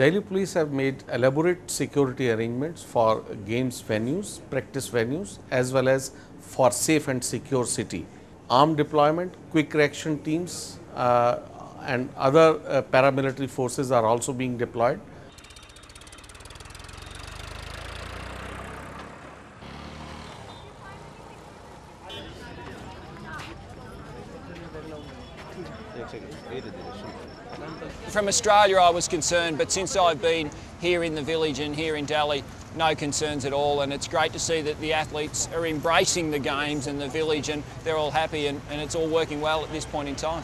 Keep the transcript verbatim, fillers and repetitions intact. Delhi police have made elaborate security arrangements for games venues, practice venues, as well as for safe and secure city. Armed deployment, quick reaction teams uh, and other uh, paramilitary forces are also being deployed. From Australia I was concerned, but since I've been here in the village and here in Delhi, no concerns at all, and it's great to see that the athletes are embracing the games and the village, and they're all happy, and, and it's all working well at this point in time.